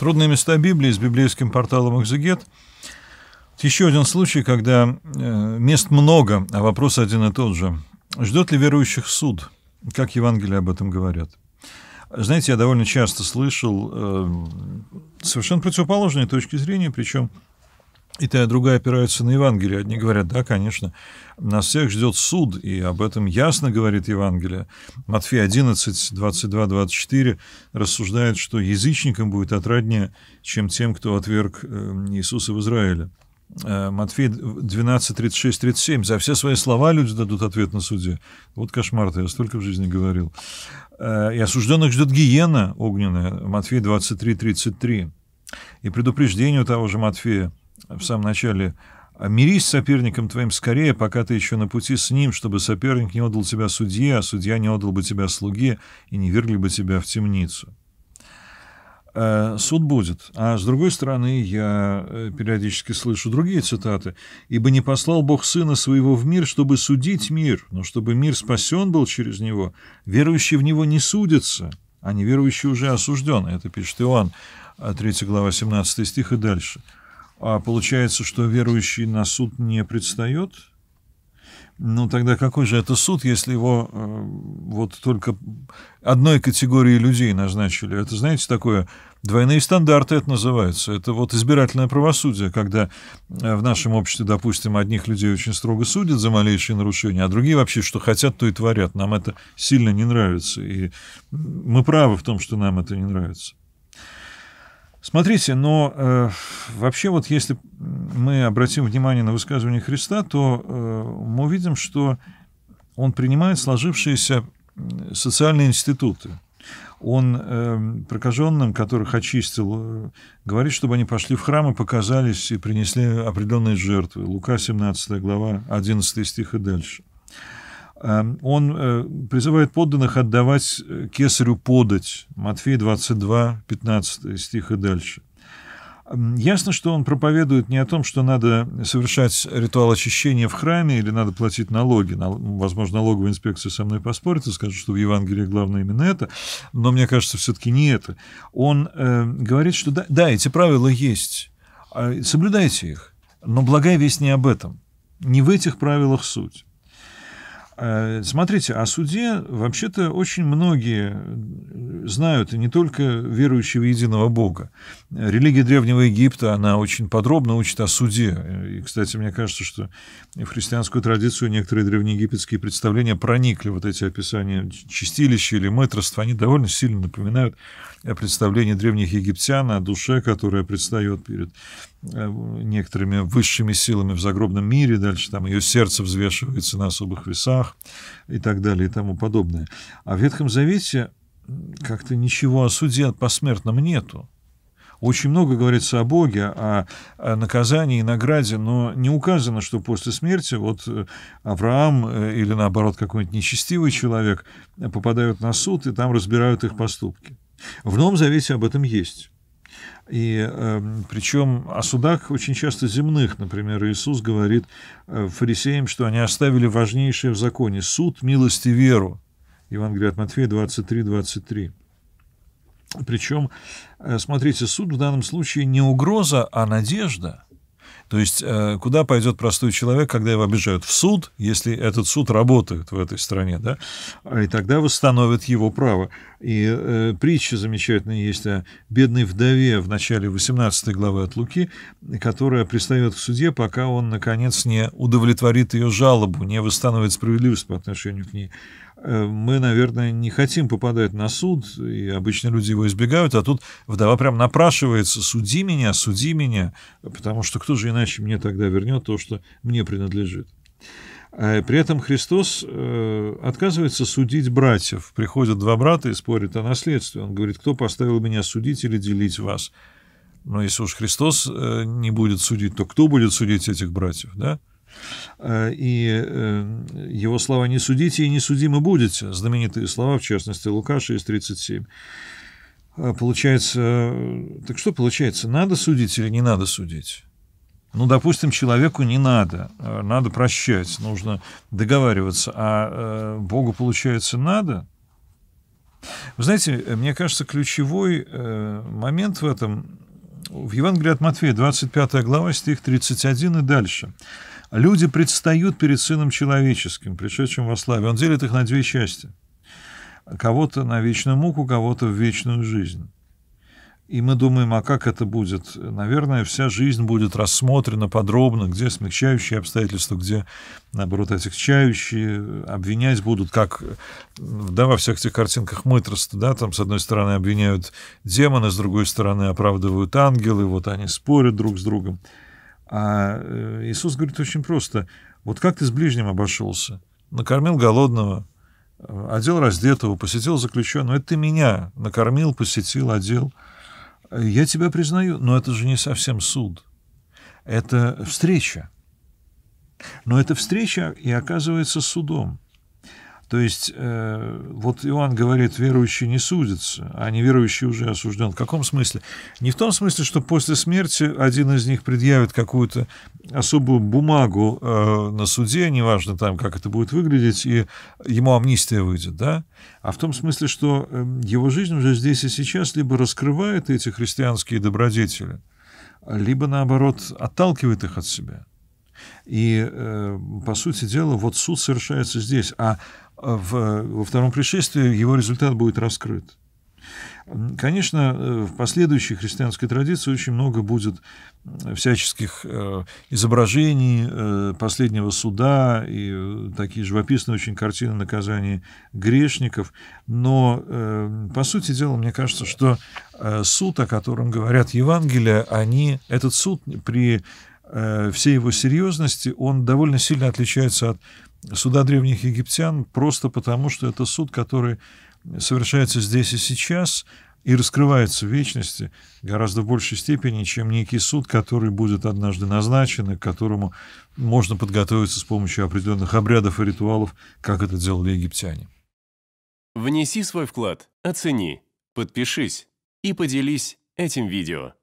Трудные места Библии с библейским порталом «Экзегет». Еще один случай, когда мест много, а вопрос один и тот же. Ждет ли верующих суд? Как Евангелие об этом говорят? Знаете, я довольно часто слышал совершенно противоположные точки зрения, причем и та, и другая опираются на Евангелие. Одни говорят, да, конечно, нас всех ждет суд, и об этом ясно говорит Евангелие. Матфей 11, 22, 24 рассуждает, что язычникам будет отраднее, чем тем, кто отверг Иисуса в Израиле. Матфей 12, 36, 37. За все свои слова люди дадут ответ на суде. Вот кошмар-то, я столько в жизни говорил. И осужденных ждет гиена огненная. Матфей 23, 33. И предупреждение у того же Матфея в самом начале. «Мирись с соперником твоим скорее, пока ты еще на пути с ним, чтобы соперник не отдал тебя судье, а судья не отдал бы тебя слуге, и не вергли бы тебя в темницу». Суд будет. А с другой стороны, я периодически слышу другие цитаты. «Ибо не послал Бог Сына Своего в мир, чтобы судить мир, но чтобы мир спасен был через Него. Верующий в Него не судится, а неверующий уже осужден». Это пишет Иоанн, 3 глава, 17 стих и дальше. А получается, что верующий на суд не предстает? Ну, тогда какой же это суд, если его вот только одной категории людей назначили? Это, знаете, такое двойные стандарты это называется. Это вот избирательное правосудие, когда в нашем обществе, допустим, одних людей очень строго судят за малейшие нарушения, а другие вообще что хотят, то и творят. Нам это сильно не нравится. И мы правы в том, что нам это не нравится. Смотрите, но вообще вот если мы обратим внимание на высказывание Христа, то мы увидим, что он принимает сложившиеся социальные институты. Он прокаженным, которых очистил, говорит, чтобы они пошли в храм и показались, и принесли определенные жертвы. Лука 17 глава, 11 стих и дальше. Он призывает подданных отдавать кесарю подать. Матфей 22, 15 стих и дальше. Ясно, что он проповедует не о том, что надо совершать ритуал очищения в храме или надо платить налоги. Возможно, налоговая инспекция со мной поспорит и скажет, что в Евангелии главное именно это. Но мне кажется, все-таки не это. Он говорит, что да, эти правила есть, соблюдайте их. Но благая весть не об этом. Не в этих правилах суть. Смотрите, о суде вообще-то очень многие знают, и не только верующие в единого Бога. Религия Древнего Египта, она очень подробно учит о суде. И, кстати, мне кажется, что в христианскую традицию некоторые древнеегипетские представления проникли. Вот эти описания чистилища или мытарства, они довольно сильно напоминают представление древних египтян о душе, которая предстает перед некоторыми высшими силами в загробном мире, дальше там ее сердце взвешивается на особых весах и так далее и тому подобное. А в Ветхом Завете как-то ничего о суде о посмертном нету. Очень много говорится о Боге, о наказании и награде, но не указано, что после смерти вот Авраам или, наоборот, какой-нибудь нечестивый человек попадают на суд и там разбирают их поступки. В Новом Завете об этом есть. И причем о судах очень часто земных. Например, Иисус говорит фарисеям, что они оставили важнейшее в законе – суд, милость и веру. Евангелие от Матфея 23, 23. Причем, смотрите, суд в данном случае не угроза, а надежда. То есть, куда пойдет простой человек, когда его обижают? В суд, если этот суд работает в этой стране, да? И тогда восстановят его право. И притча замечательная есть о бедной вдове в начале 18 главы от Луки, которая пристает к суде, пока он, наконец, не удовлетворит ее жалобу, не восстановит справедливость по отношению к ней. Мы, наверное, не хотим попадать на суд, и обычно люди его избегают, а тут вдова прям напрашивается: суди меня, потому что кто же иначе мне тогда вернет то, что мне принадлежит? При этом Христос отказывается судить братьев. Приходят два брата и спорят о наследстве. Он говорит, кто поставил меня судить или делить вас? Но если уж Христос не будет судить, то кто будет судить этих братьев, да? И его слова «не судите и не судимы будете», знаменитые слова, в частности, Лука 6:37. Получается, так что получается, надо судить или не надо судить? Ну, допустим, человеку не надо, надо прощать, нужно договариваться, а Богу, получается, надо? Вы знаете, мне кажется, ключевой момент в этом в Евангелии от Матфея, 25 глава, стих 31 и дальше. «Люди предстают перед Сыном Человеческим, пришедшим во славе. Он делит их на две части. Кого-то на вечную муку, кого-то в вечную жизнь». И мы думаем, а как это будет? Наверное, вся жизнь будет рассмотрена подробно, где смягчающие обстоятельства, где, наоборот, отягчающие. Обвинять будут, как да, во всех этих картинках мытарства. Да, там, с одной стороны, обвиняют демоны, с другой стороны, оправдывают ангелы. Вот они спорят друг с другом. А Иисус говорит очень просто. Вот как ты с ближним обошелся? Накормил голодного, одел раздетого, посетил заключенного. Это ты меня накормил, посетил, одел. Я тебя признаю, но это же не совсем суд. Это встреча. Но эта встреча и оказывается судом. То есть, вот Иоанн говорит, верующий не судится, а неверующий уже осужден. В каком смысле? Не в том смысле, что после смерти один из них предъявит какую-то особую бумагу на суде, неважно там, как это будет выглядеть, и ему амнистия выйдет, да? А в том смысле, что его жизнь уже здесь и сейчас либо раскрывает эти христианские добродетели, либо, наоборот, отталкивает их от себя. И, по сути дела, вот суд совершается здесь, а во втором пришествии его результат будет раскрыт. Конечно, в последующей христианской традиции очень много будет всяческих изображений последнего суда и такие живописные очень картины наказания грешников. Но, по сути дела, мне кажется, что суд, о котором говорят Евангелия, этот суд при всей его серьезности, он довольно сильно отличается от суда древних египтян, просто потому, что это суд, который совершается здесь и сейчас и раскрывается в вечности гораздо в большей степени, чем некий суд, который будет однажды назначен и к которому можно подготовиться с помощью определенных обрядов и ритуалов, как это делали египтяне. Внеси свой вклад, оцени, подпишись и поделись этим видео.